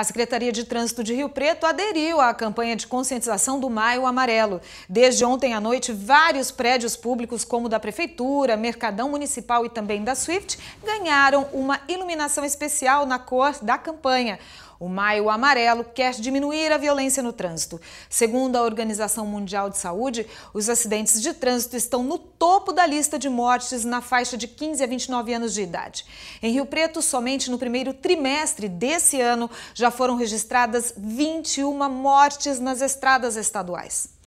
A Secretaria de Trânsito de Rio Preto aderiu à campanha de conscientização do Maio Amarelo. Desde ontem à noite, vários prédios públicos, como o da Prefeitura, Mercadão Municipal e também da Swift, ganharam uma iluminação especial na cor da campanha. O Maio Amarelo quer diminuir a violência no trânsito. Segundo a Organização Mundial de Saúde, os acidentes de trânsito estão no topo da lista de mortes na faixa de 15 a 29 anos de idade. Em Rio Preto, somente no primeiro trimestre desse ano, já foram registradas 21 mortes nas estradas estaduais.